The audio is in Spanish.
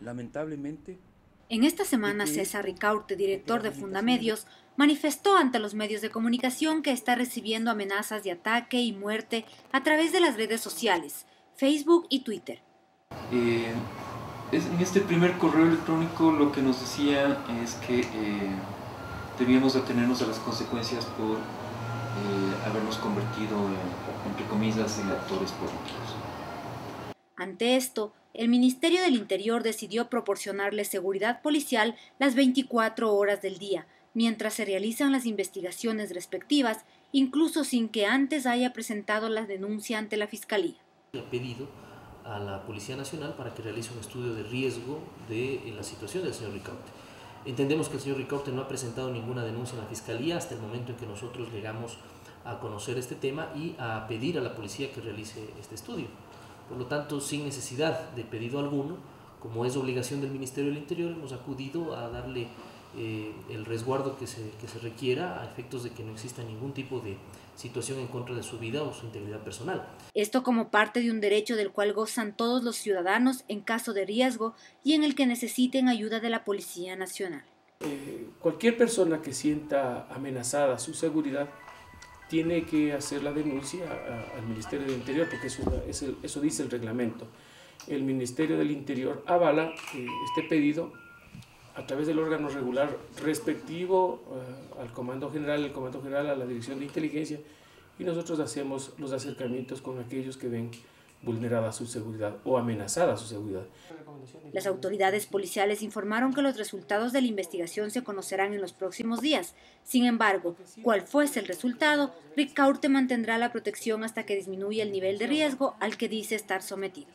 Lamentablemente. En esta semana, César Ricaurte, director de Fundamedios, manifestó ante los medios de comunicación que está recibiendo amenazas de ataque y muerte a través de las redes sociales, Facebook y Twitter. En este primer correo electrónico lo que nos decía es que debíamos atenernos a las consecuencias por habernos convertido, entre comillas, en actores políticos. Ante esto, el Ministerio del Interior decidió proporcionarle seguridad policial las 24 horas del día, mientras se realizan las investigaciones respectivas, incluso sin que antes haya presentado la denuncia ante la Fiscalía. Le ha pedido a la Policía Nacional para que realice un estudio de riesgo de la situación del señor Ricaurte. Entendemos que el señor Ricaurte no ha presentado ninguna denuncia en la Fiscalía hasta el momento en que nosotros llegamos a conocer este tema y a pedir a la Policía que realice este estudio. Por lo tanto, sin necesidad de pedido alguno, como es obligación del Ministerio del Interior, hemos acudido a darle el resguardo que se requiera a efectos de que no exista ningún tipo de situación en contra de su vida o su integridad personal. Esto como parte de un derecho del cual gozan todos los ciudadanos en caso de riesgo y en el que necesiten ayuda de la Policía Nacional. Cualquier persona que sienta amenazada su seguridad tiene que hacer la denuncia al Ministerio del Interior, porque eso dice el reglamento. El Ministerio del Interior avala este pedido a través del órgano regular respectivo al Comando General, el Comando General a la Dirección de Inteligencia, y nosotros hacemos los acercamientos con aquellos que ven vulnerada su seguridad o amenazada su seguridad. Las autoridades policiales informaron que los resultados de la investigación se conocerán en los próximos días. Sin embargo, cual fuese el resultado, Ricaurte mantendrá la protección hasta que disminuya el nivel de riesgo al que dice estar sometido.